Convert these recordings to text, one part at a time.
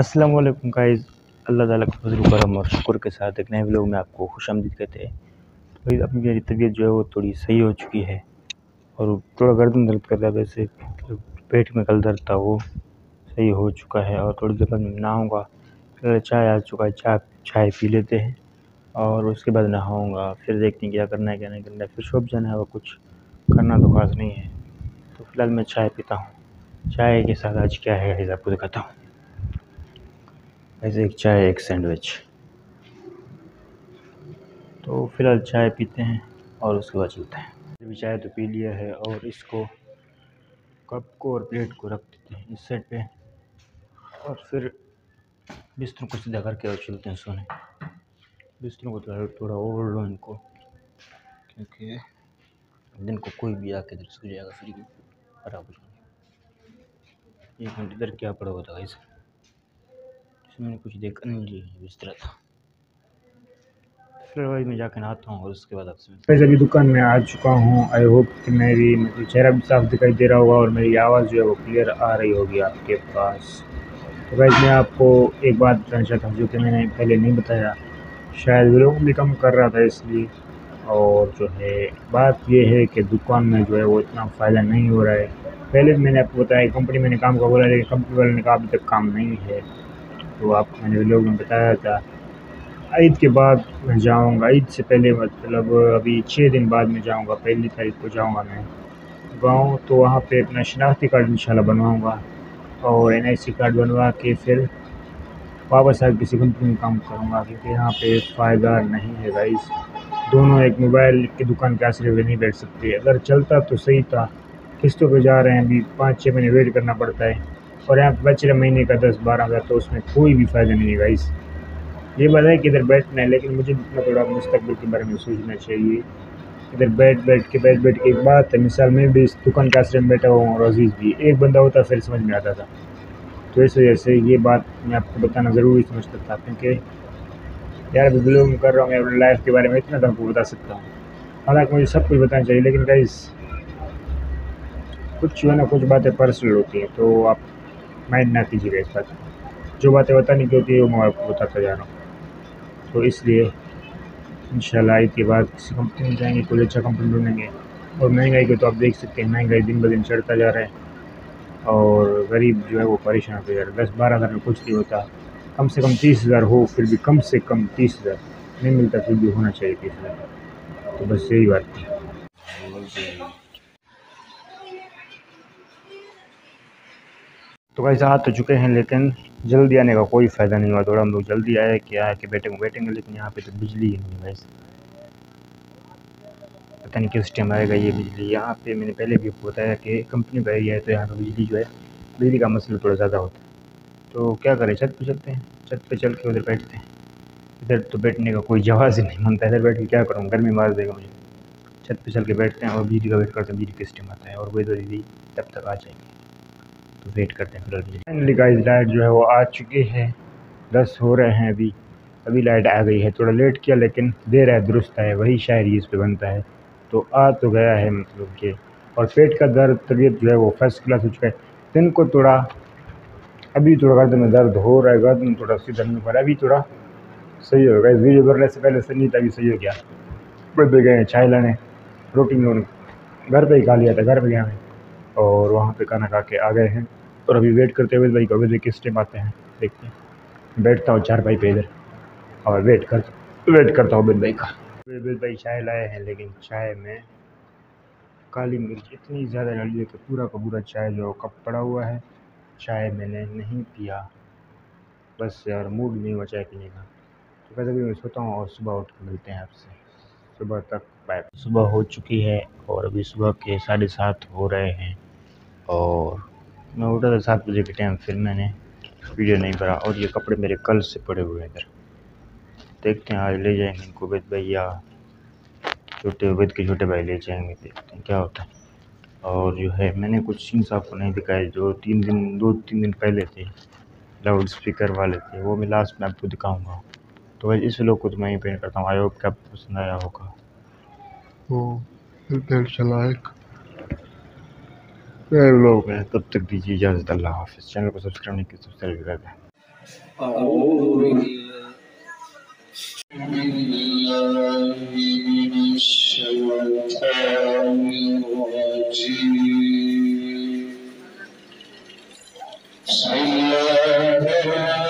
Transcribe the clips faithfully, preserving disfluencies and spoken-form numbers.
अस्सलाम वालेकुम गाइस, अल्लाह ताला का फजल करम और शुक्र के साथ एक नए व्लॉग में आपको खुशामदीद कहते हैं। भाई अब मेरी तबीयत जो है वो थोड़ी सही हो चुकी है और थोड़ा गर्दन दर्द कर रहा है, वैसे पेट में कल दर्द था वो सही हो चुका है और थोड़ी देर बाद मैं नहाऊँगा। फिर चाय आ चुका है, चाय चाय पी लेते हैं और उसके बाद नहाऊँगा, फिर देखते हैं क्या करना है क्या नहीं करना है। फिर शॉप जाना है, वो कुछ करना तो खास नहीं है, तो फिलहाल मैं चाय पीता हूँ। चाय के साथ आज क्या है गाइस आपको दिखाता हूँ। ऐसे एक चाय एक सैंडविच, तो फिलहाल चाय पीते हैं और उसके बाद चलते हैं। भी चाय तो पी लिया है और इसको कप को और प्लेट को रख देते हैं इस साइड पे और फिर बिस्तरों को सीधा करके और चलते हैं सोने। बिस्तरों को थोड़ा थोड़ा ओवर लो इनको, क्योंकि दिन को कोई भी आके इधर सो जाएगा, फिर बराबर एक घंटे इधर क्या पड़ा होता है। इसे मैंने कुछ देखा नहीं जी, बिस्तरा था। फिर वही मैं जाकर नहाता हूँ और उसके बाद आपसे पैसे की दुकान में आ चुका हूँ। आई होप कि मेरी मेरा चेहरा भी साफ दिखाई दे रहा होगा और मेरी आवाज़ जो है वो क्लियर आ रही होगी आपके पास। तो भाई मैं आपको एक बात बताना चाहता हूँ जो कि मैंने पहले नहीं बताया, शायद व्लॉग भी कम कर रहा था इसलिए। और जो है बात यह है कि दुकान में जो है वो इतना फ़ायदा नहीं हो रहा है। पहले मैंने आपको बताया कंपनी मैंने काम का बोला, लेकिन कंपनी वाले ने कहा अभी तक काम नहीं है। तो आपको मैंने लोगों ने बताया था ईद के बाद मैं जाऊंगा, ईद से पहले मतलब अभी छः दिन बाद मैं जाऊंगा, पहली तारीख को जाऊंगा मैं गांव। तो वहां पे अपना शनाख्ती कार्ड इंशाल्लाह बनवाऊंगा और एनआईसी कार्ड बनवा के फिर वापस आकर किसी कंपनी में काम करूंगा, क्योंकि यहाँ पे फ़ायदा नहीं है गाइस। दोनों एक मोबाइल की दुकान के आसरे पर नहीं बैठ सकते। अगर चलता तो सही था, किस्तों पर जा रहे हैं, अभी पाँच छः महीने वेट करना पड़ता है और यहाँ बच रहा महीने का दस बारह हज़ार, तो उसमें कोई भी फ़ायदा नहीं है गाइस। ये बात है कि इधर बैठना है, लेकिन मुझे इतना थोड़ा मुस्तकबिल के बारे में सोचना चाहिए। इधर बैठ बैठ के बैठ बैठ के एक बात है, मिसाल मैं भी इस दुकान के आश्रम में बैठा हुआ हूँ और अजीज़ भी, एक बंदा होता फिर समझ में आता था। तो इस वजह से ये बात मैं आपको बताना ज़रूरी समझता था, क्योंकि यार बिलोंग कर रहा हूँ मैं अपनी लाइफ के बारे में, इतना तो आपको बता सकता हूँ। हालाँकि मुझे सब कुछ बताना चाहिए, लेकिन गाइस कुछ ना कुछ बातें पर्सनल होती हैं, तो आप माइंड ना कीजिएगा इस बात को। जो बातें बताने की होती है वो मैं आपको बताता जा रहा हूँ। तो इसलिए इंशाल्लाह ईद के बाद किसी कंपनी में जाएंगे, कोई अच्छा कंपनी ढूंढेंगे। और महंगाई को तो आप देख सकते हैं, महंगाई दिन ब दिन चढ़ता जा रहा है और गरीब जो है वो परेशान होता जा रहा है। दस बारह हज़ार में कुछ नहीं होता, कम से कम तीस हज़ार हो, फिर भी कम से कम तीस हज़ार नहीं मिलता, फिर भी होना चाहिए तीस हज़ार। तो बस यही बात थी। तो गाइस आ तो चुके हैं, लेकिन जल्दी आने का कोई फ़ायदा नहीं हुआ। थोड़ा हम लोग जल्दी आए कि आए कि बैठेंगे बैठेंगे लेकिन यहाँ पे तो बिजली ही नहीं है गाइस, पता नहीं किस टाइम आएगा ये बिजली। यहाँ पे मैंने पहले भी बताया कि कंपनी का एरिया है, तो यहाँ पे बिजली जो है बिजली का मसला थोड़ा ज़्यादा होता है। तो क्या करें, छत पर चलते हैं, छत पर चल के उधर बैठते हैं। इधर तो बैठने का कोई जवाब ही नहीं मानता, इधर बैठ के क्या करूँ, गर्मी मार देगा मुझे। छत पर चल के बैठते हैं और बिजली का वेट करते हैं, बिजली किस टाइम आता है और वही बिजली तब तक आ जाएगी, तो वेट करते हैं। फिलहाल फाइनली गाइस लाइट जो है वो आ चुकी है, दस हो रहे हैं अभी अभी लाइट आ गई है। थोड़ा लेट किया लेकिन देर है दुरुस्त है, वही शायरी इस पे बनता है। तो आ तो गया है मतलब कि, और पेट का दर्द तबीयत जो है वो फर्स्ट क्लास हो चुका है। दिन को थोड़ा अभी थोड़ा गर्दन में दर्द हो रहा है, गर्दन में थोड़ा सी दर्द पर अभी थोड़ा सही होगा। इस वीडियो करने से पहले से नहीं था, अभी सही हो गया। पर गए हैं चाय लाने, रोटी में घर पर ही खा लिया था, घर पर गया हमें और वहाँ पे खाना खा के आ गए हैं। और अभी वेट करते हुए भाई कभी किस टाइम आते हैं देखते हैं। बैठता हूँ चार भाई पे इधर और वेट कर वेट करता हूँ बेद भाई का। बेद भाई चाय लाए हैं, लेकिन चाय में काली मिर्च इतनी ज़्यादा डाली है कि पूरा का पूरा चाय जो कप पड़ा हुआ है। चाय मैंने नहीं पिया, बस यार मूड नहीं हुआ चाय पीने का। तो कभी मैं सोता हूँ और सुबह उठ के मिलते हैं आपसे, सुबह तक बाय। सुबह हो चुकी है और अभी सुबह के साढ़े सात हो रहे हैं और मैं उठा था सात बजे के टाइम, फिर मैंने वीडियो नहीं भरा। और ये कपड़े मेरे कल से पड़े हुए हैं इधर, देखते हैं आज ले जाएंगे इनको उबैद भाई या छोटे उबैद के छोटे भाई ले जाएंगे, देखते हैं क्या होता है। और जो है मैंने कुछ सीन्स आपको नहीं दिखाए जो तीन दिन दो तीन दिन पहले थे, लाउड स्पीकर वाले थे, वो मैं लास्ट में आपको दिखाऊँगा। तो भाई इस लोग को तो मैं ही पेंट करता हूँ, आई होप कि आपको पसंद आया होगा। तब तक दीजिए इजाज़त, अल्लाह हाफ़िज़। चैनल को सब्सक्राइब नहीं किया सब्सक्राइब कर दें। أعوذ بالله من الشيطان الرجيم. صلى الله عليه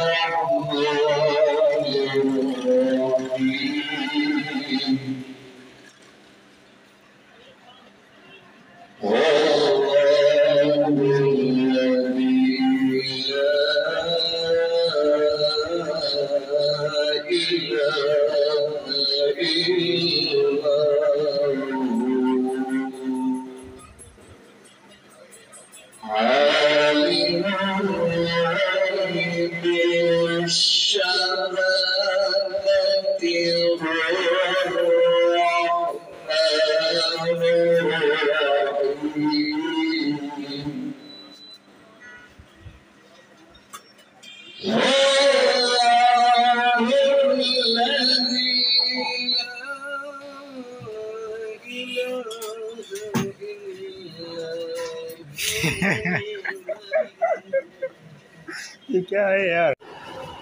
ये क्या है यार।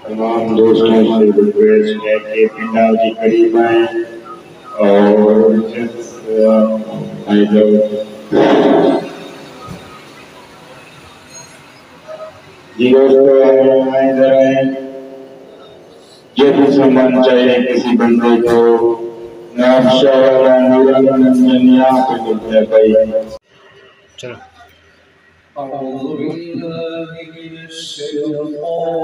तमाम दोस्तों से रिक्वेस्ट है कि पंडाल के करीब आए और आई इधर आए। जो भी सामान चाहिए किसी बंदे को चलो। أعوذ بالله من الشيطان